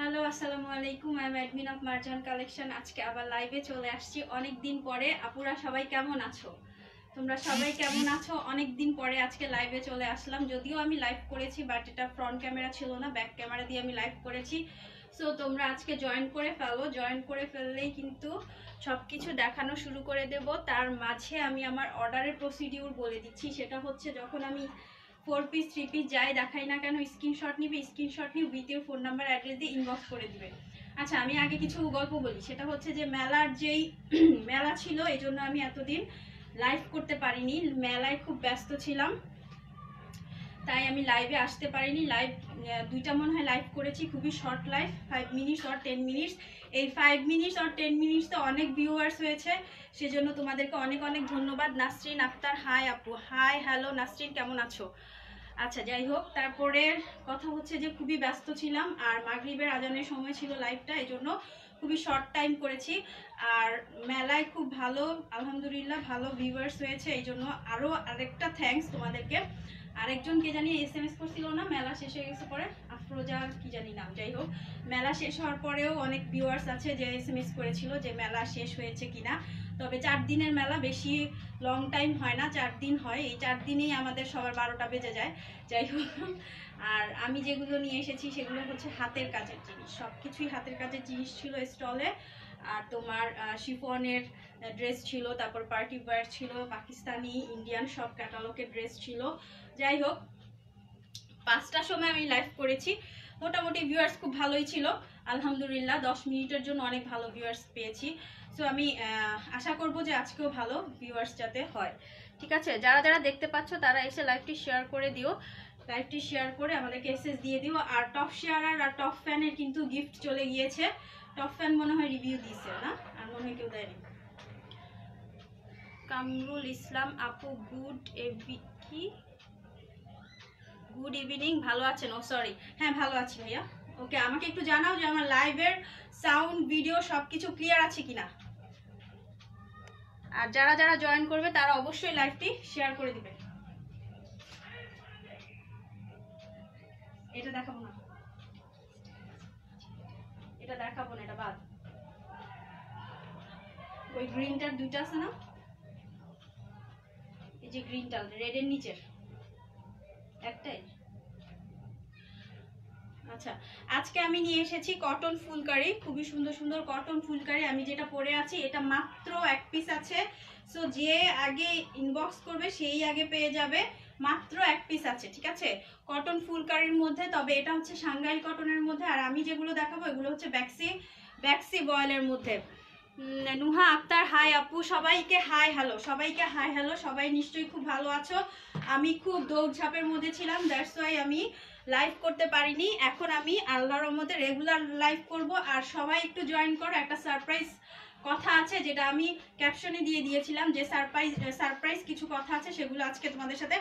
Hello अस्सलाम वालेकुम I am admin of Marjan collection. आज के आबार लाइवे चले आसछि अनेक दिन परे। আপুরা সবাই কেমন আছো? তোমরা সবাই কেমন আছো? অনেক দিন পরে আজকে লাইভে চলে আসলাম। যদিও আমি লাইভ করেছি বাট এটা ফ্রন্ট ক্যামেরা ছিল না, ব্যাক ক্যামেরা দিয়ে আমি লাইভ করেছি। সো তোমরা আজকে জয়েন করে ফেলো। জয়েন করে ফেললেই কিন্তু সব কিছু দেখানো শুরু করে দেব। তার মাঝে আমি আমার অর্ডারের প্রসিডিউর বলে দিচ্ছি। সেটা হচ্ছে যখন আমি 4 পিস 3 পিস যাই দেখাই না কেন স্ক্রিনশট নিবে, স্ক্রিনশট নিয়ে ভিডিওর ফোন নাম্বার অ্যাড্রেস দিয়ে ইনবক্স করে দিবে। আচ্ছা আমি আগে কিছু গল্প বলি। সেটা হচ্ছে যে মেলা ছিল, এই জন্য আমি এতদিন লাইভ করতে পারিনি। মেলায় খুব ব্যস্ত ছিলাম তাই আমি লাইভে আসতে পারিনি। লাইভ দুইটা মনে হয় লাইভ করেছি, খুবই short live, 5 minutes or 10 minutes. এই 5 মিনিটস অর 10 মিনিটস তো অনেক ভিউয়ার্স হয়েছে, সেজন্য তোমাদেরকে অনেক অনেক ধন্যবাদ। নাসরিন আক্তার হাই আপু, হাই হ্যালো নাসরিন, কেমন আছো? আচ্ছা যাই হোক, তারপরে কথা হচ্ছে যে খুবই ব্যস্ত ছিলাম আর মাগরিবের আজানের সময় ছিল লাইভটা, এই জন্য খুবই শর্ট টাইম করেছি। আর মেলায় খুব ভালো আলহামদুলিল্লাহ ভালো ভিউয়ার্স হয়েছে, এই জন্য আরও আরেকটা থ্যাঙ্কস তোমাদেরকে। আরেকজন কে জানি SMS করছিল না মেলা শেষ হয়ে গেছে পরে, আফরোজা কি জানি নাম। যাই হোক মেলা শেষ হওয়ার পরেও অনেক ভিউয়ার্স আছে যে SMS করেছিল যে মেলা শেষ হয়েছে কিনা। তবে 4 দিনের মেলা, বেশি লং টাইম হয় না, 4 দিন হয়। এই 4 দিনেই আমাদের সবার 12টা বেজে যায়। যাই হোক আর আমি যেগুলো নিয়ে এসেছি সেগুলো হচ্ছে হাতের কাজের জিনিস, সব কিছুই হাতের কাজের জিনিস ছিল স্টলে। আর তোমার শিফনের ড্রেস ছিল, তারপর পার্টি ওয়্যার ছিল, পাকিস্তানি ইন্ডিয়ান সব ক্যাটালগের ড্রেস ছিল। যাই হোক 5টার সময় আমি লাইভ করেছি, মোটামুটি ভিউয়ার্স খুব ভালোই ছিল আলহামদুলিল্লাহ। 10 মিনিটের জন্য অনেক ভালো ভিউয়ার্স পেয়েছি। সো আমি আশা করব যে আজকেও ভালো ভিউয়ার্স যাতে হয়, ঠিক আছে? যারা যারা দেখতে পাচ্ছ তারা এসে লাইভটি শেয়ার করে দিও, লাইভটি শেয়ার করে আমাদেরকে এসএস দিয়ে দিও। আর টপ শেয়ারার আর টপ ফ্যানের কিন্তু গিফট চলে গিয়েছে। টপ ফ্যান মনে হয় রিভিউ দিয়েছে না, আর মনে হয় কেউ দেয়নি। কামরুল ইসলাম আপু গুড কি গুড ইভিনিং, ভালো আছেন? ও সরি, হ্যাঁ ভালো আছি ভাইয়া। ওকে আমাকে একটু জানাও যে আমার লাইভের সাউন্ড ভিডিও সবকিছু ক্লিয়ার আছে কিনা। আর যারা যারা জয়েন করবে তারা অবশ্যই লাইভটি শেয়ার করে দিবে। এটা দেখাবো না, এটা দেখাবো না, এটা বাদ। ওই গ্রিনটার দুইটা আছে না, এই যে গ্রিনটা রেডের নিচের একটাই। আচ্ছা আজকে আমি নিয়ে এসেছি কটন ফুলকারি, খুবই সুন্দর সুন্দর কটন ফুলকারি। আমি যেটা পরে আছি এটা মাত্র 1 পিস আছে। সো যে আগে ইনবক্স করবে সেই আগে পেয়ে যাবে, মাত্র 1 পিস আছে, ঠিক আছে? কটন ফুলকারির মধ্যে, তবে এটা হচ্ছে সাংগাইল কটনের মধ্যে। আর আমি যেগুলো দেখাবো এগুলো হচ্ছে ব্যাক্সি বয়েলের মধ্যে। নুহা আক্তার হাই আপু, সবাইকে হাই হ্যালো, সবাইকে হাই হ্যালো। সবাই নিশ্চয়ই খুব ভালো আছো। আমি খুব দৌড়ঝাঁপের মধ্যে ছিলাম, দ্যাটস ওয়াই আমি লাইভ করতে পারিনি। এখন আমি আল্লাহর রহমতে রেগুলার লাইভ করব। আর সবাই একটু জয়েন করো, একটা সারপ্রাইজ কথা আছে যেটা আমি ক্যাপশনে দিয়ে দিয়েছিলাম, যে সারপ্রাইজ কিছু কথা আছে সেগুলো আজকে তোমাদের সাথে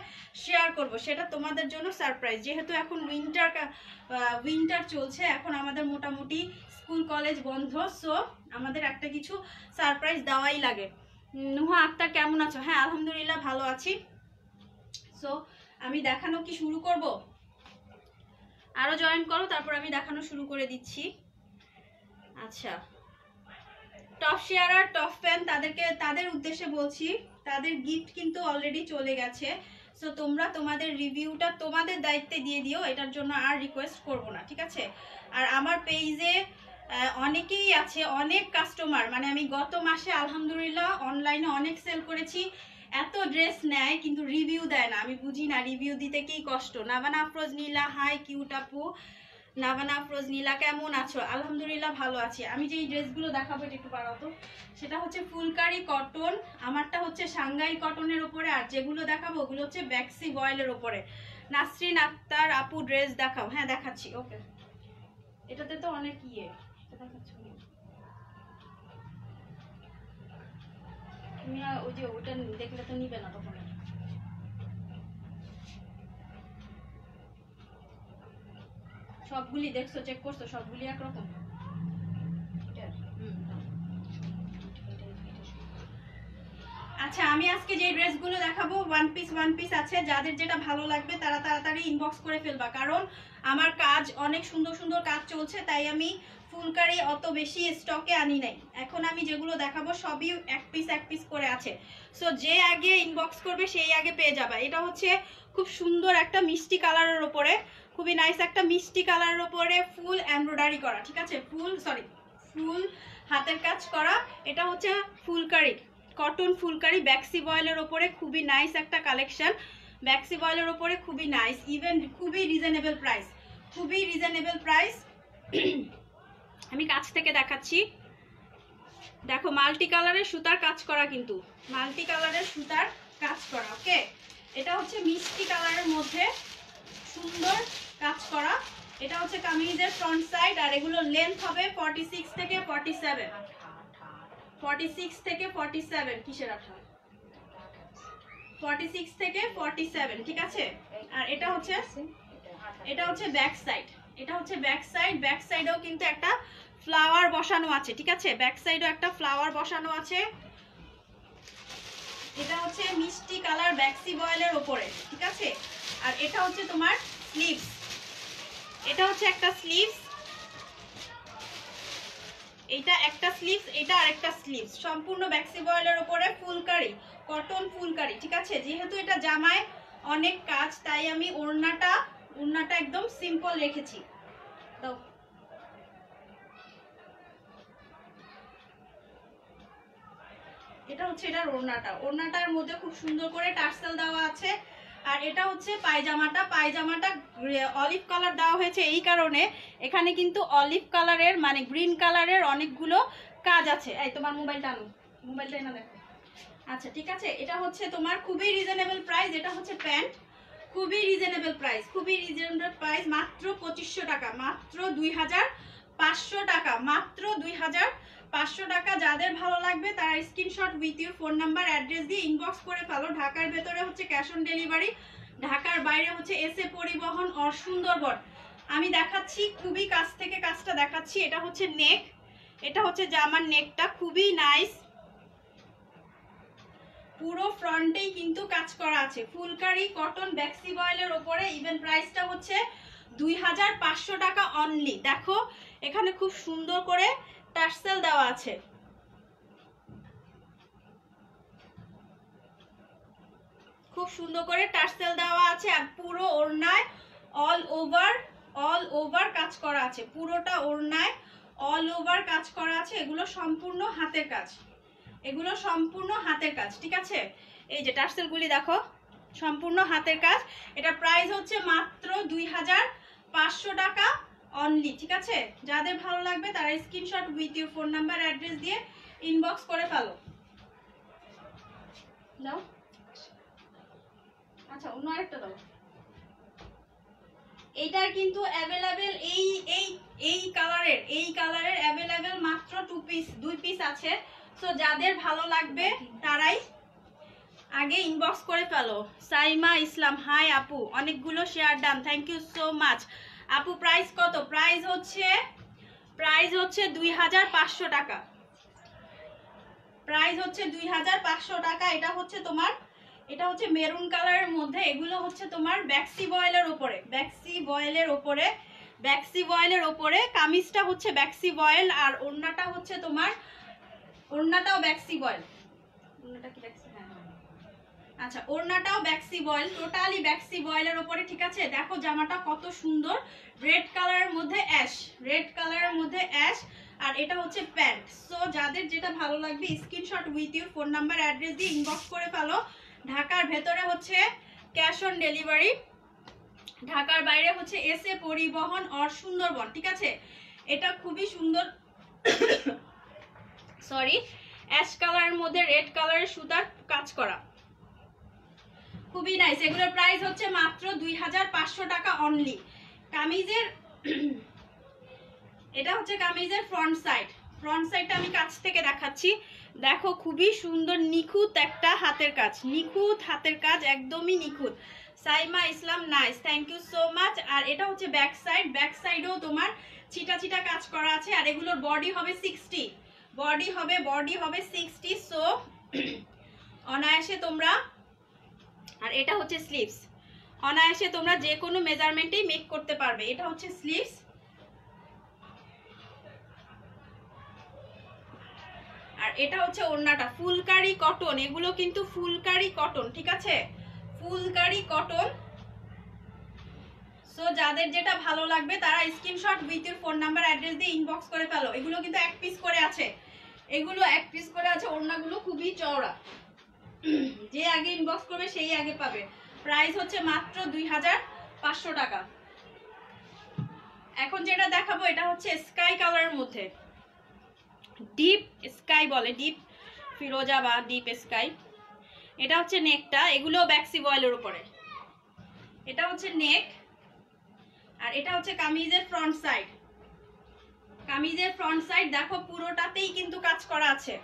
শেয়ার করব। সেটা তোমাদের জন্য সারপ্রাইজ। যেহেতু এখন উইন্টার চলছে, এখন আমাদের মোটামুটি স্কুল কলেজ বন্ধ, সো আমাদের একটা কিছু সারপ্রাইজ দেওয়াই লাগে। নুহা আক্তার কেমন আছো? হ্যাঁ আলহামদুলিল্লাহ ভালো আছি। সো আমি দেখানো কি শুরু করব? আরও জয়েন করো, তারপর আমি দেখানো শুরু করে দিচ্ছি। আচ্ছা টপ শেয়ার আর টপ ফ্যান তাদের উদ্দেশ্যে বলছি, তাদের গিফট কিন্তু অলরেডি চলে গেছে। সো তোমরা তোমাদের রিভিউটা তোমাদের দায়িত্বে দিয়ে দিও, এটার জন্য আর রিকোয়েস্ট করব না, ঠিক আছে? আর আমার পেজে অনেকেই আছে, অনেক কাস্টমার, মানে আমি গত মাসে আলহামদুলিল্লাহ অনলাইনে অনেক সেল করেছি। এত ড্রেস নেয় কিন্তু রিভিউ দেয় না, আমি বুঝি না রিভিউ দিতে কি কষ্ট। নাবানা আফরোজ নীলা হাই কিউট আপু, নাবানা আফরোজ নীলা কেমন আছো? আলহামদুলিল্লাহ ভালো আছি। আমি যে এই ড্রেসগুলো দেখাবো এটা একটু পারো তো। সেটা হচ্ছে ফুলকারি কটন, আমারটা হচ্ছে সাংগাই কটনের ওপরে, আর যেগুলো দেখাবো ওগুলো হচ্ছে ব্যাক্সি বয়েলের ওপরে। নাসরিন আক্তার আপু ড্রেস দেখাও। হ্যাঁ দেখাচ্ছি, ওকে। এটাতে তো অনেক ইয়ে দেখাচ্ছি, ওই যে ওটা দেখলে তো নিবে না তখন। সবগুলি দেখছো, চেক করছো, সবগুলি একরকম। আচ্ছা আমি আজকে যে ড্রেসগুলো দেখাবো ওয়ান পিস আছে, যাদের যেটা ভালো লাগবে তারা তাড়াতাড়ি ইনবক্স করে ফেলবা, কারণ আমার কাজ অনেক সুন্দর সুন্দর কাজ চলছে, তাই আমি ফুলকারি অত বেশি স্টকে আনি নাই। এখন আমি যেগুলো দেখাবো সবই এক পিস করে আছে, সো যে আগে ইনবক্স করবে সেই আগে পেয়ে যাবে। এটা হচ্ছে খুব সুন্দর একটা মিষ্টি কালারের ওপরে, খুবই নাইস একটা মিষ্টি কালারের ওপরে ফুল এমব্রয়ডারি করা, ঠিক আছে, ফুল হাতের কাজ করা। এটা হচ্ছে ফুলকারি, কটন ফুলকারি ব্যাক্সি বয়েলের ওপরে, খুবই নাইস একটা কালেকশন। ব্যাক্সি বয়েলের ওপরে খুবই নাইস, ইভেন খুবই রিজনেবল প্রাইস। আমি কাছ থেকে দেখাচ্ছি, দেখো মাল্টি কালারের সুতার কাজ করা, কিন্তু মাল্টি কালারের সুতার কাজ করা। ওকে, এটা হচ্ছে মিষ্টি কালারের মধ্যে সুন্দর কাজ করা। এটা হচ্ছে কামিজের ফ্রন্ট সাইড, আর এগুলোর লেন্থ হবে 46 থেকে 47। 46 থেকে 47, কিসের 48? 46 থেকে 47, ঠিক আছে। আর এটা হচ্ছে ব্যাক সাইড, ব্যাক সাইডেও কিন্তু একটা ফ্লাওয়ার বসানো আছে, ঠিক আছে, ব্যাক সাইডেও একটা ফ্লাওয়ার বসানো আছে। এটা হচ্ছে মিষ্টি কালার ব্যাক্সি বয়েলের ওপরে, ঠিক আছে। আর এটা হচ্ছে তোমার স্লিভস, এটা হচ্ছে একটা স্লিভস, এটা একটা স্লিভস, এটা আরেকটা স্লিভস, সম্পূর্ণ ব্যাক্সি বয়েলের ওপরে ফুলকারি, কটন ফুলকারি, ঠিক আছে। যেহেতু এটা জামায় অনেক কাজ, তাই আমি ওড়নাটা একদম সিম্পল রেখেছি। দাও, এটা হচ্ছে এটার ওড়নাটার মধ্যে খুব সুন্দর করে টার্সেল দেওয়া আছে। আর এটা হচ্ছে পায়জামাটা অলিভ কালার দেওয়া হয়েছে, এই কারণে এখানে কিন্তু অলিভ কালারের মানে গ্রিন কালারের অনেকগুলো কাজ আছে। এই তোমার মোবাইলটা না দেখো, আচ্ছা ঠিক আছে। এটা হচ্ছে তোমার খুবই রিজনেবল প্রাইস। এটা হচ্ছে প্যান্ট, খুবই রিজনেবল প্রাইস, মাত্র 2500 টাকা, মাত্র 2500 টাকা, মাত্র 2500 টাকা। যাদের ভালো লাগবে তারা screenshot with your phone number address দিয়ে ইনবক্স করে ফেলো। ঢাকার ভেতরে হচ্ছে ক্যাশ অন ডেলিভারি, ঢাকার বাইরে হচ্ছে এসএ পরিবহন অর সুন্দরবন। আমি দেখাচ্ছি, খুবই কাছ থেকে কাজটা দেখাচ্ছি। এটা হচ্ছে নেক, এটা হচ্ছে জামার নেকটা, খুবই নাইস, পুরো ফ্রন্টেই কিন্তু কাজ করা আছে। ফুলকারি কটন ব্যাক্সি বয়েলের ওপরে, ইভেন প্রাইসটা হচ্ছে 2500 টাকা অনলি। দেখো এখানে খুব সুন্দর করে টার্সেল দেওয়া আছে। আর পুরো ওড়নায় অল ওভার কাজ করা আছে, পুরোটা ওড়নায় অল ওভার কাজ করা আছে। এগুলো সম্পূর্ণ হাতের কাজ, ঠিক আছে। এই যে টার্সেলগুলি দেখো, সম্পূর্ণ হাতের কাজ। এটা প্রাইস হচ্ছে মাত্র 2500 টাকা অনলি, ঠিক আছে। যাদের ভালো লাগবে তারা screenshot with your phone number address দিয়ে ইনবক্স করে ফেলো। দাও, আচ্ছা অন্য আরেকটা দাও। এইটার কিন্তু অ্যাভেলেবেল এই কালারের অ্যাভেলেবেল মাত্র 2 পিস আছে। সো যাদের ভালো লাগবে তারাই আগে ইনবক্স করে ফেলো। সাইমা ইসলাম, হাই আপু, অনেকগুলো share done, thank you so much আপু। প্রাইস কত? প্রাইস হচ্ছে 2500 টাকা, এটা হচ্ছে তোমার, এটা হচ্ছে মেরুন কালারের মধ্যে। এগুলো হচ্ছে তোমার ব্যাক্সি বয়েলের ওপরে। কামিজটা হচ্ছে ব্যাক্সি বয়েল, আর ওড়নাটা হচ্ছে তোমার, ওড়নাটাও ব্যাক্সি বয়েল, টোটালি ব্যাক্সি বয়েলের ওপরে, ঠিক আছে। দেখো জামাটা কত সুন্দর, রেড কালারের মধ্যে অ্যাশ, আর এটা হচ্ছে প্যান্ট। সো যাদের যেটা ভালো লাগবে screenshot with your phone number address দিয়ে ইনবক্স করে ফেলো। ঢাকার ভেতরে হচ্ছে ক্যাশ অন ডেলিভারি, ঢাকার বাইরে হচ্ছে এসএ পরিবহন অর সুন্দরবন, ঠিক আছে। এটা খুবই সুন্দর, সরি, অ্যাশ কালারের মধ্যে রেড কালারের সুতার কাজ করা, খুবই নাইস। এগুলোর প্রাইস হচ্ছে মাত্র 2500 টাকা অনলি। এটা হচ্ছে কামিজের ফ্রন্ট সাইড, আমি কাছ থেকে দেখাচ্ছি। দেখো খুবই সুন্দর নিখুঁত একটা হাতের কাজ, একদমই নিখুঁত। Saima Islam, nice, thank you so much. আর এটা হচ্ছে ব্যাক সাইড, সাইডেও তোমার ছিটা কাজ করা আছে। আর এগুলোর বডি হবে 60, সো অনায়াসে তোমরা, আর এটা হচ্ছে স্লিভস, অনায়াসে তোমরা যে কোনো মেজারমেন্টেই মেক করতে পারবে। এটা হচ্ছে স্লিভস, আর এটা হচ্ছে ওড়নাটা ফুলকারি কটন। এগুলো কিন্তু ফুলকারি কটন, ঠিক আছে, ফুলকারি কটন। সো যাদের যেটা ভালো লাগবে তারা screenshot with your phone number, address দিয়ে ইনবক্স করে ফেলো। এগুলো কিন্তু এক পিস করে আছে, এগুলো এক পিস করে আছে। ওড়নাগুলো খুবই চওড়া, যে আগে ইনবক্স করবে সেই আগে পাবে। প্রাইস হচ্ছে মাত্র 2500 টাকা। এখন যেটা দেখাবো এটা হচ্ছে স্কাই কালারের মধ্যে, ডিপ স্কাই বলে, ডিপ ফিরোজা বা ডিপ স্কাই। এটা হচ্ছে নেকটা, এগুলো ব্যাক্সি বয়েলের উপরে। এটা হচ্ছে নেক, আর এটা হচ্ছে কামিজের ফ্রন্ট সাইড। কামিজের ফ্রন্ট সাইড দেখো, পুরোটাতেই কিন্তু কাজ করা আছে।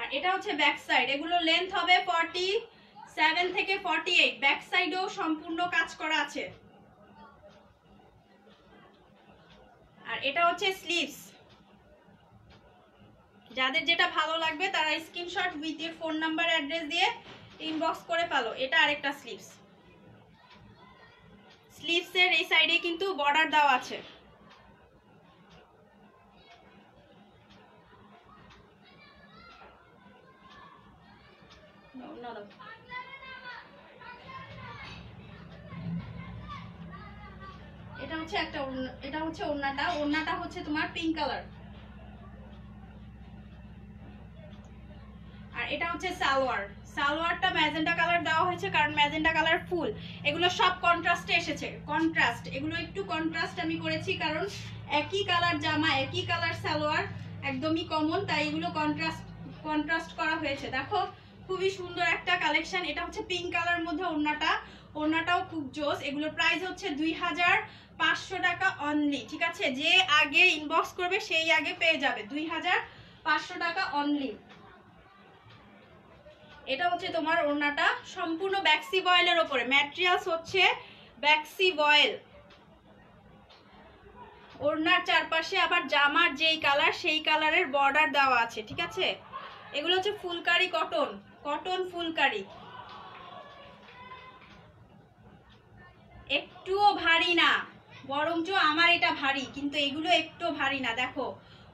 আর এটা হচ্ছে ব্যাক সাইড, এগুলো লেন্থ হবে 47 থেকে 48। ব্যাক সাইডেও সম্পূর্ণ কাজ করা আছে। আর এটা হচ্ছে স্লিভস। যাদের যেটা ভালো লাগবে তারা screenshot with your phone number, address দিয়ে ইনবক্স করে ফেলো। এটা আরেকটা স্লিভস। স্লিভসের এই সাইডে কিন্তু বর্ডার দেওয়া আছে। এটা হচ্ছে একটা, এটা হচ্ছে ওড়নাটা। ওড়নাটা হচ্ছে তোমার পিঙ্ক কালার, আর এটা হচ্ছে সালোয়ার। সালোয়ারটা ম্যাজেন্টা কালার দেওয়া হয়েছে, কারণ ম্যাজেন্টা কালার ফুল। এগুলো সব কন্ট্রাস্টে এসেছে, কন্ট্রাস্ট। এগুলো একটু কন্ট্রাস্ট আমি করেছি, কারণ একই কালার জামা, একই কালার সালোয়ার একদমই কমন, তাই এগুলো কন্ট্রাস্ট কন্ট্রাস্ট করা হয়েছে। দেখো খুবই সুন্দর একটা কালেকশন। এটা হচ্ছে পিঙ্ক কালার মধ্যে ওড়নাটা, ওড়নাটাও খুব জোস। এগুলো প্রাইস হচ্ছে 2500 টাকা অনলি, ঠিক আছে। যে আগে ইনবক্স করবে সেই আগে পেয়ে যাবে। 2500 টাকা অনলি। এটা হচ্ছে তোমার ওড়নাটা, সম্পূর্ণ ব্যাক্সি বয়েলের ওপরে। ম্যাটেরিয়ালস হচ্ছে ব্যাক্সি বয়েল। ওড়নার চারপাশে আবার জামার যেই কালার সেই কালারের বর্ডার দেওয়া আছে, ঠিক আছে। এগুলো হচ্ছে ফুলকারি কটন, কটন ফুলকারি। একটুও ভারী না, বরঞ্চ আমার এটা ভারী, কিন্তু এগুলো একটু ভারী না। দেখো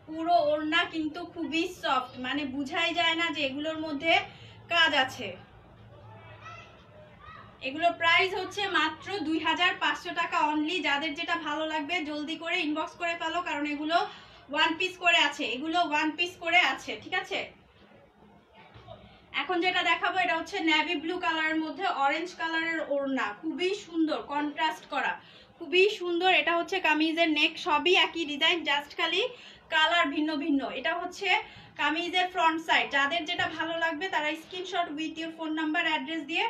পুরো ওড়না কিন্তু খুবই সফট, মানে বুঝাই যায় না যে এগুলোর মধ্যে কাজ আছে। এগুলো প্রাইস হচ্ছে মাত্র 2500 টাকা অনলি। যাদের যেটা ভালো লাগবে জলদি করে ইনবক্স করে ফেলো, কারণ এগুলো ওয়ান পিস করে আছে, এগুলো ওয়ান পিস করে আছে, ঠিক আছে। এখন যেটা দেখাবো এটা হচ্ছে নেভি ব্লু কালারের মধ্যে অরেঞ্জ কালারের ওড়না, খুবই সুন্দর কন্ট্রাস্ট করা, খুবই সুন্দর। এটা হচ্ছে কামিজের নেক, সবই একই ডিজাইন, জাস্ট খালি কালার ভিন্ন ভিন্ন। এটা হচ্ছে কামিজের ফ্রন্ট সাইড। যাদের যেটা ভালো লাগবে তারা screenshot with your phone number, address দিয়ে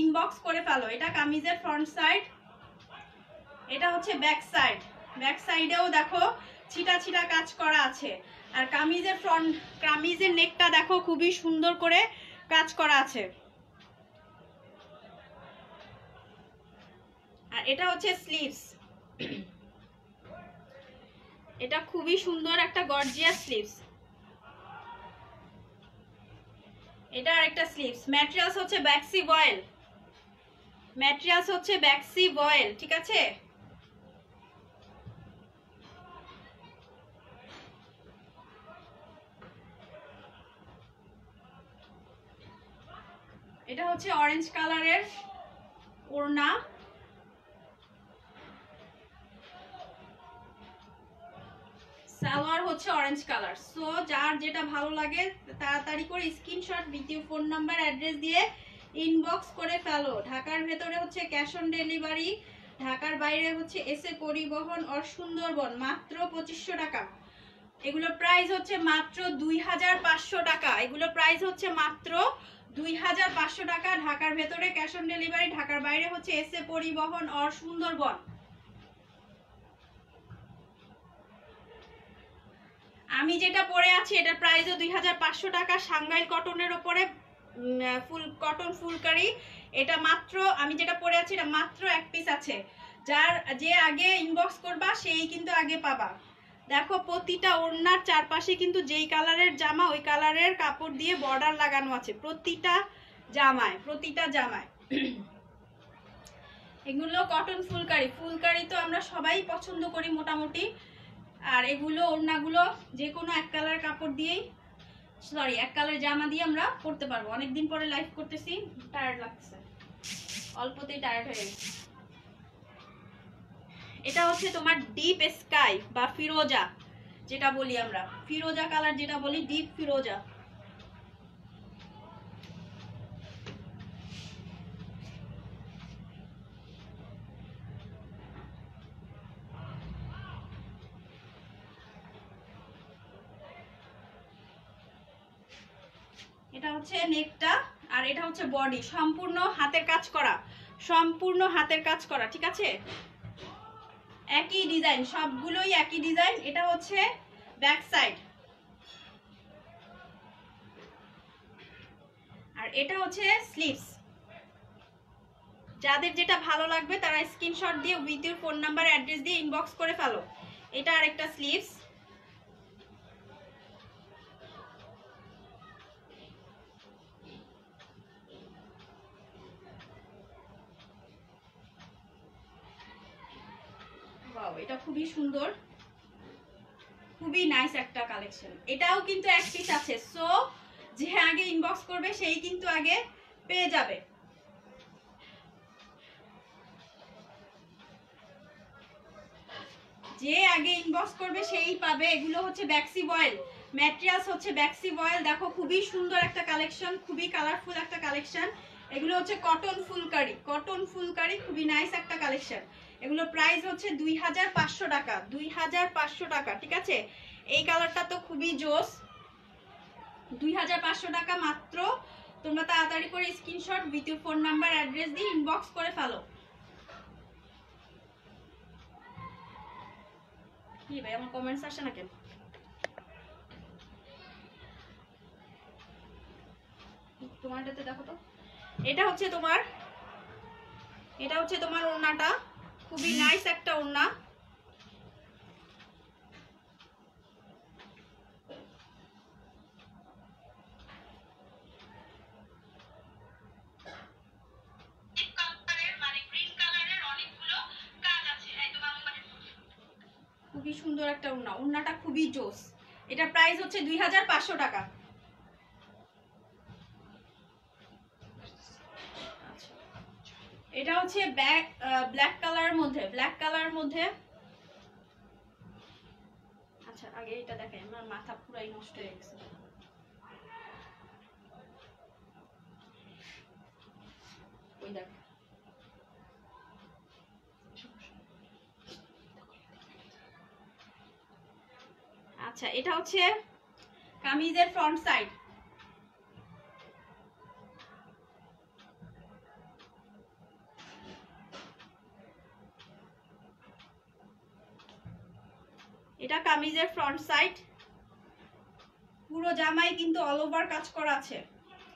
ইনবক্স করে ফেলো। এটা কামিজের ফ্রন্ট সাইড। এটা হচ্ছে ব্যাক সাইড। ব্যাক সাইডেও দেখো ছিটা ছিটা কাজ করা আছে। আর কামিজের ফ্রন্ট, কামিজের নেকটা দেখো খুবই সুন্দর করে কাজ করা আছে। আর এটা হচ্ছে স্লিভস। এটা খুবই সুন্দর একটা গর্জিয়াস স্লিভস। এটা আরেকটা স্লিভস। ম্যাটেরিয়ালস হচ্ছে ব্যাক্সি বয়েল, ম্যাটেরিয়ালস হচ্ছে ব্যাক্সি বয়েল, ঠিক আছে। এটা হচ্ছে অরেঞ্জ কালারের ওড়না। সালোয়ার হচ্ছে অরেঞ্জ কালার। সো যার যেটা ভালো লাগে তাড়াতাড়ি করে screenshot with your phone number, address দিয়ে ইনবক্স করে ফেলো। ঢাকার ভেতরে হচ্ছে ক্যাশ অন ডেলিভারি, ঢাকার বাইরে হচ্ছে এসএ পরিবহন ও সুন্দরবন। মাত্র 2500 টাকা। এগুলো প্রাইস হচ্ছে মাত্র 2500 টাকা। এগুলো প্রাইস হচ্ছে মাত্র 2500 টাকা। ঢাকার ভেতরে ক্যাশ অন ডেলিভারি, ঢাকার বাইরে হচ্ছে এসএ পরিবহন ও সুন্দরবন। আমি যেটা পরে আছি এটার প্রাইসও 2500 টাকা। সাংগাইল কটনের ওপরে ফুল কটন ফুলকারি। এটা মাত্র, আমি যেটা পরে আছি এটা মাত্র এক পিস আছে। যে আগে ইনবক্স করবা সেই কিন্তু আগে পাবা। देखो प्रतिटा ओड़नार चारपाशे किन्तु जेई कालारेर जामा ओई कालारेर कापड़ दिए बॉर्डर लागानो आछे प्रतिटा जामाय एगुलो कटन फुलकारी फुलकारी तो आमरा सबाई पछंद करी मोटामुटी और एगुलो ओड़नागुलो जे कोनो एक कालार कापड़ दिए सरि एक कालार जामा दिए आमरा करते पारबो। अनेक दिन परे लाइव करतेछि टायार्ड लागतेছে अल्पतेই टायार्ड हये गेছি। এটা হচ্ছে তোমার ডিপ স্কাই বা ফিরোজা যেটা বলি আমরা ফিরোজা কালার যেটা বলি ডিপ ফিরোজা। এটা হচ্ছে নেকটা আর এটা হচ্ছে বডি সম্পূর্ণ হাতের কাজ করা ঠিক আছে। एक ही डिजाइन सबगुलो एक ही डिजाइन। এটা হচ্ছে ব্যাক সাইড আর এটা হচ্ছে স্লিভস। যাদের যেটা ভালো লাগবে তারা স্ক্রিনশট দিয়ে with your phone number address দিয়ে ইনবক্স করে ফেলো। এটা আরেকটা স্লিভস খুবই সুন্দর খুবই নাইস একটা কালেকশন। এটাও কিন্তু এক পিস আছে সো যে আগে ইনবক্স করবে সেই কিন্তু আগে পেয়ে যাবে। যে আগে ইনবক্স করবে সেই পাবে। এগুলো হচ্ছে ব্যাক্সি বয়েল ম্যাটেরিয়ালস হচ্ছে ব্যাক্সি বয়েল। দেখো খুবই সুন্দর একটা কালেকশন খুবই কালারফুল একটা কালেকশন। এগুলো হচ্ছে কটন ফুলকারি খুবই নাইস একটা কালেকশন। এগুলো প্রাইস হচ্ছে 2500 টাকা 2500 টাকা ঠিক আছে। এই কালারটা তো খুবই জোস 2500 টাকা মাত্র। তোমরা তাড়াতাড়ি করে screenshot video phone number address দিয়ে ইনবক্স করে ফেলো। কি ভাই আমার কমেন্টস আসে না কেন? তোমারটাতে দেখো তো এটা হচ্ছে তোমার ওড়নাটা খুবই নাইস একটা ওড়না। খুবই সুন্দর একটা ওড়না ওড়নাটা খুবই জোস। এটা প্রাইস হচ্ছে 2500 টাকা। এটা হচ্ছে ব্ল্যাক কালারের মধ্যে আচ্ছা আগে এটা দেখাই আমার মাথা পুরাই নষ্ট হয়ে গেছে। ওই দেখো আচ্ছা এটা হচ্ছে কামিজের ফ্রন্ট সাইড। এটা কামিজের ফ্রন্ট সাইড পুরো জামাই কিন্তু অল ওভার কাজ করা আছে।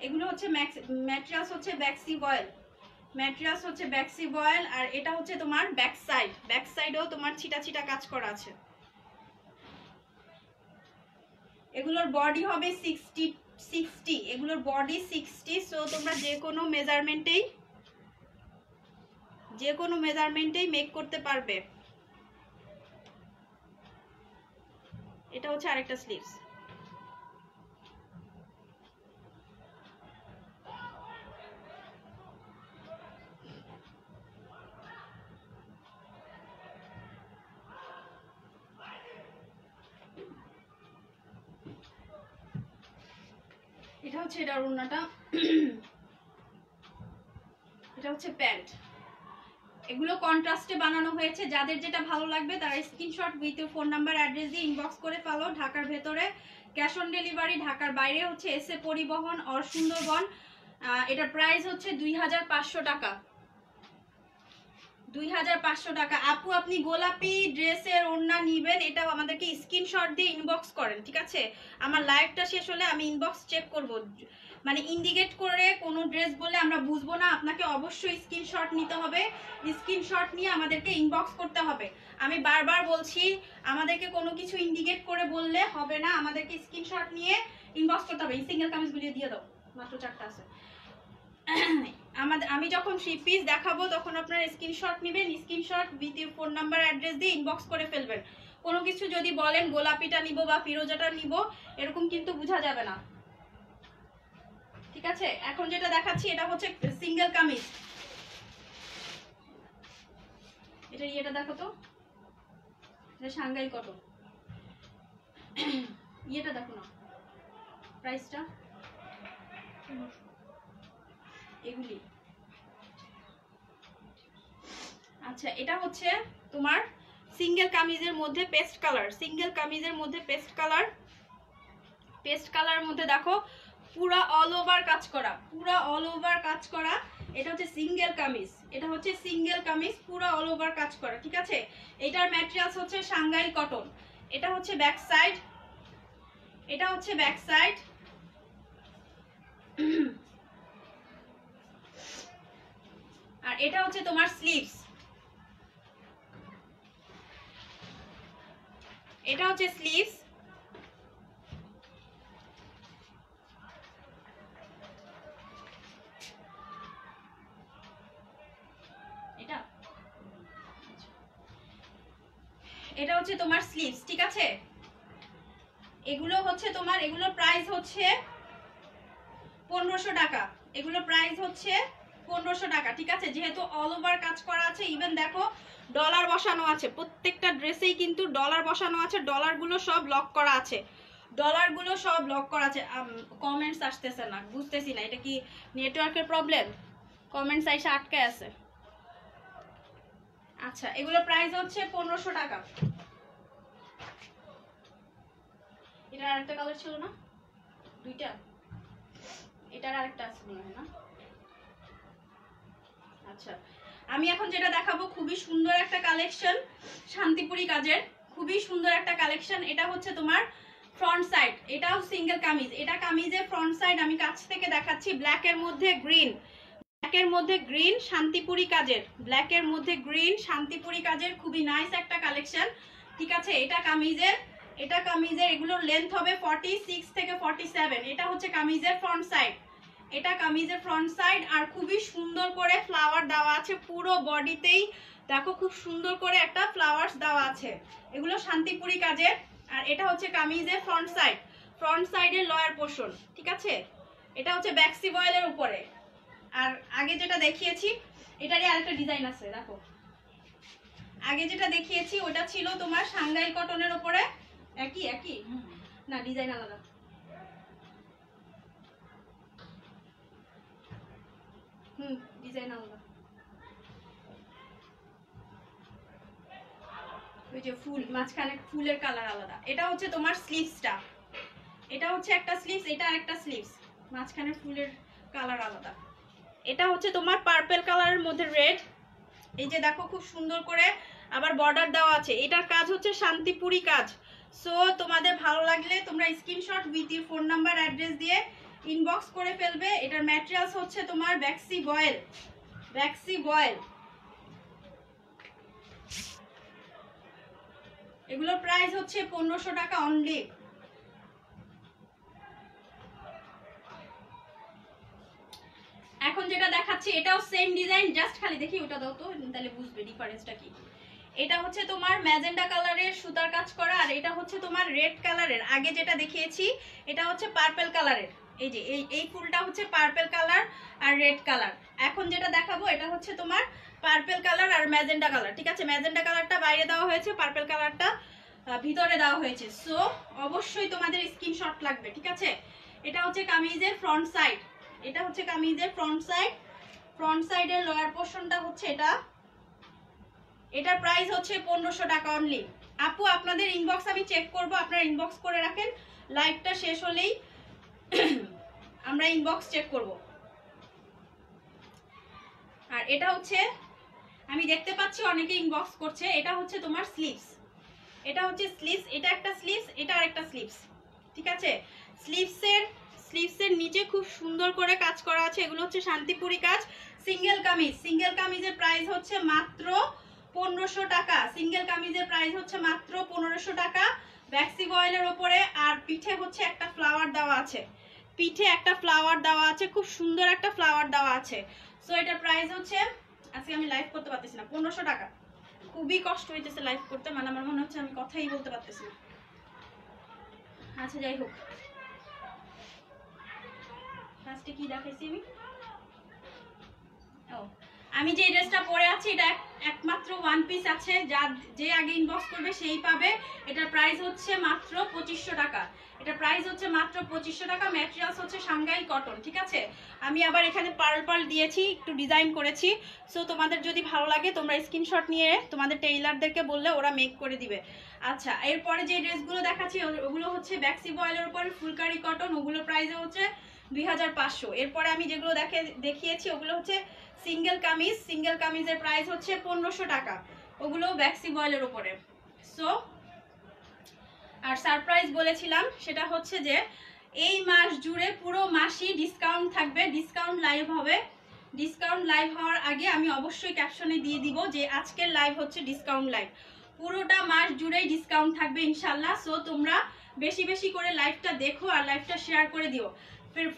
এগুলো হচ্ছে ম্যাটেরিয়ালস হচ্ছে ব্যাক্সি বয়েল আর এটা হচ্ছে তোমার ব্যাক সাইড তোমার ছিটা ছিটা কাজ করা আছে। এগুলোর বডি হবে 60 এগুলোর বডি 60। সো তোমরা যে কোনো মেজারমেন্টেই মেক করতে পারবে। এটা হচ্ছে আরেকটা স্লিভস। এটা হচ্ছে এটার ওড়নাটা। এটা হচ্ছে প্যান্ট। এগুলো কন্ট্রাস্টে বানানো হয়েছে। যাদের যেটা ভালো লাগবে তারা screenshot with phone number address দিয়ে ইনবক্স করে ফেলো। ঢাকার ভেতরে ক্যাশ অন ডেলিভারি, ঢাকার বাইরে হচ্ছে এসএ পরিবহন অর সুন্দরবন। এটা প্রাইস হচ্ছে 2500 টাকা 2500 টাকা। আপু আপনি গোলাপি ড্রেসের ওড়না নেবেন এটাও আমাদেরকে স্ক্রিনশট দিয়ে ইনবক্স করেন ঠিক আছে। আমার লাইভটা শেষ হলে আমি ইনবক্স চেক করব মানে ইন্ডিকেট করে কোনো ড্রেস বলে আমরা বুঝবো না, আপনাকে অবশ্যই স্ক্রিনশট নিতে হবে। স্ক্রিনশট নিয়ে আমাদেরকে ইনবক্স করতে হবে। আমি বারবার বলছি, আমাদেরকে কোনো কিছু ইন্ডিকেট করে বললে হবে না, আমাদেরকে স্ক্রিনশট নিয়ে ইনবক্স করতে হবে। এই সিঙ্গেল কামিজগুলি দিয়ে দাও, মাত্র চারটা আছে। আমি যখন থ্রি পিস দেখাবো তখন আপনারা স্ক্রিনশট নেবেন, screenshot with phone number address দিয়ে ইনবক্স করে ফেলবেন। কোনো কিছু যদি বলেন গোলাপিটা নিব বা ফিরোজাটা নিব, এরকম কিন্তু বোঝা যাবে না, ঠিক আছে? এখন যেটা দেখাচ্ছি এটা হচ্ছে সিঙ্গেল কামিজ। এটা ইয়েটা দেখো তো, এটা সাংহাই কটন। ইয়েটা দেখো না, প্রাইসটা এগুলি। আচ্ছা, এটা হচ্ছে তোমার সিঙ্গেল কামিজের মধ্যে পেস্ট কালার। সিঙ্গেল কামিজের মধ্যে পেস্ট কালার, পেস্ট কালার মধ্যে দেখো পুরা অল ওভার কাজ করা, পুরা অল ওভার কাজ করা। এটা হচ্ছে সিঙ্গেল কামিজ, এটা হচ্ছে সিঙ্গেল কামিজ, পুরা অল ওভার কাজ করা, ঠিক আছে? এটার ম্যাটেরিয়ালস হচ্ছে সাংহাই কটন। এটা হচ্ছে ব্যাক সাইড, এটা হচ্ছে ব্যাক সাইড। আর এটা হচ্ছে তোমার স্লিভস, এটা হচ্ছে স্লিভস। এটা এটা হচ্ছে তোমার স্লিভস, ঠিক আছে? এগুলো হচ্ছে তোমার, এগুলোর প্রাইস হচ্ছে 1500 টাকা। এগুলো প্রাইস হচ্ছে 1500 টাকা, ঠিক আছে? যেহেতু অল ওভার কাজ করা আছে, ইভেন দেখো ডলার বসানো আছে প্রত্যেকটা ড্রেসেই, কিন্তু ডলার বসানো আছে, ডলারগুলো সব লক করা আছে, ডলারগুলো সব লক করা আছে। কমেন্টস আসতেছে না, বুঝতেছি না এটা কি নেটওয়ার্কের প্রবলেম, কমেন্টস আইসা আটকে আছে। আচ্ছা, এগুলো প্রাইস হচ্ছে 1500 টাকা। এটার আরেকটা কালার ছিল না, দুইটা, এটার আরেকটা আছে না? আচ্ছা, আমি এখন যেটা দেখাবো খুবই সুন্দর একটা কালেকশন, শান্তিপুরি কাজের খুবই সুন্দর একটা কালেকশন। এটা হচ্ছে তোমার ফ্রন্ট সাইড, এটাও সিঙ্গেল কামিজ। এটা কামিজের ফ্রন্ট সাইড আমি কাছ থেকে দেখাচ্ছি। ব্ল্যাক এর মধ্যে গ্রিন, ব্ল্যাক এর মধ্যে গ্রিন, শান্তিপুরি কাজের, ব্ল্যাক এর মধ্যে গ্রিন, শান্তিপুরি কাজের, খুবই নাইস একটা কালেকশন, ঠিক আছে? এটা কামিজের, এটা কামিজের, এগুলোর লেন্থ হবে 46 থেকে 47। এটা হচ্ছে কামিজের ফ্রন্ট সাইড, এটা কামিজের ফ্রন্ট সাইড। আর খুবই সুন্দর করে ফ্লাওয়ার দেওয়া আছে পুরো বডিতেই, দেখো খুব সুন্দর করে একটা ফ্লাওয়ার্স দেওয়া আছে। এগুলো শান্তিপুরি কাজের। আর এটা হচ্ছে কামিজের ফ্রন্ট সাইড, ফ্রন্ট সাইডের লয়ার পোর্শন, ঠিক আছে? এটা হচ্ছে ব্যাক্সি বয়েলের উপরে। আর আগে যেটা দেখিয়েছি এটারই আরেকটা ডিজাইন আছে, দেখো আগে যেটা দেখিয়েছি ওটা ছিল তোমার সাংহাই কটনের উপরে, একই একই না, ডিজাইন আলাদা। ডিজাইন আলাদা, ওই যে ফুল মাঝখানে ফুলের কালার আলাদা। এটা হচ্ছে তোমার স্লিভসটা, এটা হচ্ছে একটা স্লিভস, এটা আরেকটা স্লিভস, মাঝখানে ফুলের কালার আলাদা। এটা হচ্ছে তোমার পার্পল কালারের মধ্যে রেড, এই যে দেখো খুব সুন্দর করে আবার বর্ডার দেওয়া আছে। এটার কাজ হচ্ছে শান্তিপুরি কাজ। সো তোমাদের ভালো লাগলে তোমরা screenshot with your phone number address দিয়ে ইনবক্স করে ফেলবে। এটার ম্যাটেরিয়ালস হচ্ছে তোমার ভ্যাক্সি বয়েল, ভ্যাক্সি বয়েল। এগুলো প্রাইস হচ্ছে 1500 টাকা অনলি। এখন যেটা দেখাচ্ছি এটাও সেম ডিজাইন, জাস্ট খালি দেখি ওটা দাও তো, তাহলে বুঝবে ডিফারেন্সটা কি। এটা হচ্ছে তোমার ম্যাজেন্ডা কালারের সুতার কাজ করা, আর এটা হচ্ছে তোমার রেড কালারের। আগে যেটা দেখিয়েছি এটা হচ্ছে পার্পল কালারের, এই যে এই ফুলটা হচ্ছে পার্পল কালার আর রেড কালার। এখন যেটা দেখাবো এটা হচ্ছে তোমার পার্পল কালার আর ম্যাজেন্ডা কালার, ঠিক আছে? ম্যাজেন্ডা কালারটা বাইরে দেওয়া হয়েছে, পার্পল কালারটা ভিতরে দেওয়া হয়েছে। সো অবশ্যই তোমাদের স্ক্রিনশট লাগবে, ঠিক আছে? এটা হচ্ছে কামিজের ফ্রন্ট সাইড, এটা হচ্ছে কামিজের ফ্রন্ট সাইড, ফ্রন্ট সাইডের লয়ার পোর্শনটা হচ্ছে এটা। এটার প্রাইস হচ্ছে 1500 টাকা অনলি। আপু আপনাদের ইনবক্স আমি চেক করব, আপনারা ইনবক্স করে রাখেন, লাইভটা শেষ হলেই আমরা ইনবক্স চেক করব। আর এটা হচ্ছে, আমি দেখতে পাচ্ছি অনেকে ইনবক্স করছে। এটা হচ্ছে তোমার স্লিভস, এটা হচ্ছে স্লিভস, এটা একটা স্লিভস, এটা আরেকটা স্লিভস, ঠিক আছে? স্লিভসের স্লিভসের নিচে খুব সুন্দর করে কাজ করা আছে। এগুলো হচ্ছে শান্তিপুরি কাজ। সিঙ্গেল কামিজ, সিঙ্গেল কামিজের প্রাইস হচ্ছে মাত্র 1500 টাকা। সিঙ্গেল কামিজের প্রাইস হচ্ছে মাত্র 1500 টাকা। ভ্যাক্সি ভয়েলের উপরে আর পিঠে হচ্ছে একটা ফ্লাওয়ার দেওয়া আছে, পিঠে একটা ফ্লাওয়ার দেওয়া আছে, খুব সুন্দর একটা ফ্লাওয়ার দেওয়া আছে। সো এটা প্রাইস হচ্ছে, আজকে আমি লাইভ করতে পারতেছি না, 1500 টাকা। খুবই কষ্ট হইতেছে লাইভ করতে, মানে আমার মনে হচ্ছে আমি কথাই বলতে পারতেছি না। আচ্ছা যাই হোক, ফার্স্টে কি দেখাইছি আমি? ও, আমি যে ড্রেসটা পরে আছি এটা একমাত্র ওয়ান পিস আছে, যা যে আগে ইনবক্স করবে সেই পাবে। এটার প্রাইস হচ্ছে মাত্র 2500 টাকা। এটার প্রাইস হচ্ছে মাত্র 2500 টাকা। ম্যাটেরিয়ালস হচ্ছে সাংহাই কটন, ঠিক আছে? আমি আবার এখানে পার্ল পার্ল দিয়েছি, একটু ডিজাইন করেছি। সো তোমাদের যদি ভালো লাগে তোমরা স্ক্রিনশট নিয়ে তোমাদের টেইলারদেরকে বললে ওরা মেক করে দিবে। আচ্ছা, এরপরে যে ড্রেসগুলো দেখাচ্ছি ওগুলো হচ্ছে ব্যাক্সি বয়েলের উপর ফুলকারি কটন, ওগুলো প্রাইস হচ্ছে 2500। এরপরে আমি যেগুলো দেখিয়েছি ওগুলো হচ্ছে সিঙ্গেল কামিজ, সিঙ্গেল কামিজের প্রাইস হচ্ছে 1500 টাকা, ওগুলো ভ্যাক্সি বয়েলের উপরে। সো আর সারপ্রাইজ বলেছিলাম, সেটা হচ্ছে যে এই মাস জুড়ে পুরো মাসই ডিসকাউন্ট থাকবে। ডিসকাউন্ট লাইভ হবে, ডিসকাউন্ট লাইভ হওয়ার আগে আমি অবশ্যই ক্যাপশনে দিয়ে দিব যে আজকের লাইভ হচ্ছে ডিসকাউন্ট লাইভ। পুরোটা মাস জুড়েই ডিসকাউন্ট থাকবে ইনশাল্লাহ। সো তোমরা বেশি বেশি করে লাইভটা দেখো আর লাইভটা শেয়ার করে দিও,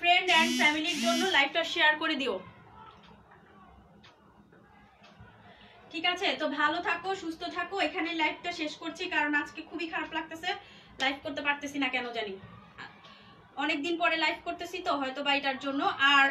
ফ্রেন্ড অ্যান্ড ফ্যামিলির জন্য লাইভটা শেয়ার করে দিও, ঠিক আছে? তো ভালো থাকো, সুস্থ থাকো। এখানে লাইভটা শেষ করছি, কারণ আজকে খুবই খারাপ লাগতেছে, লাইভ করতে পারতেছি না কেন জানি। অনেকদিন পরে লাইভ করতেছি তো হয়তো বা এটার জন্য। আর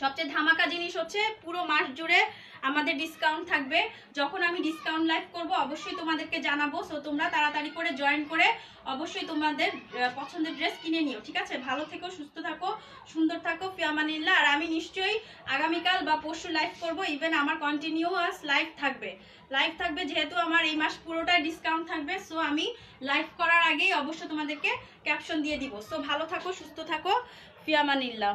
সবচেয়ে ধামাকা জিনিস হচ্ছে পুরো মাস জুড়ে আমাদের ডিসকাউন্ট থাকবে। যখন আমি ডিসকাউন্ট লাইভ করব অবশ্যই তোমাদেরকে জানাবো। সো তোমরা তাড়াতাড়ি করে জয়েন করে অবশ্যই তোমাদের পছন্দের ড্রেস কিনে নিও, ঠিক আছে? ভালো থেকো, সুস্থ থাকো, সুন্দর থাকো, ফিয়ামানিল্লাহ। আর আমি নিশ্চয়ই আগামীকাল বা পরশু লাইভ করব। ইভেন আমার কন্টিনিউয়াস লাইভ থাকবে, যেহেতু আমার এই মাস পুরোটাই ডিসকাউন্ট থাকবে। সো আমি লাইভ করার আগেই অবশ্যই তোমাদেরকে ক্যাপশন দিয়ে দিব। সো ভালো থাকো, সুস্থ থাকো, ফিয়ামানিল্লাহ।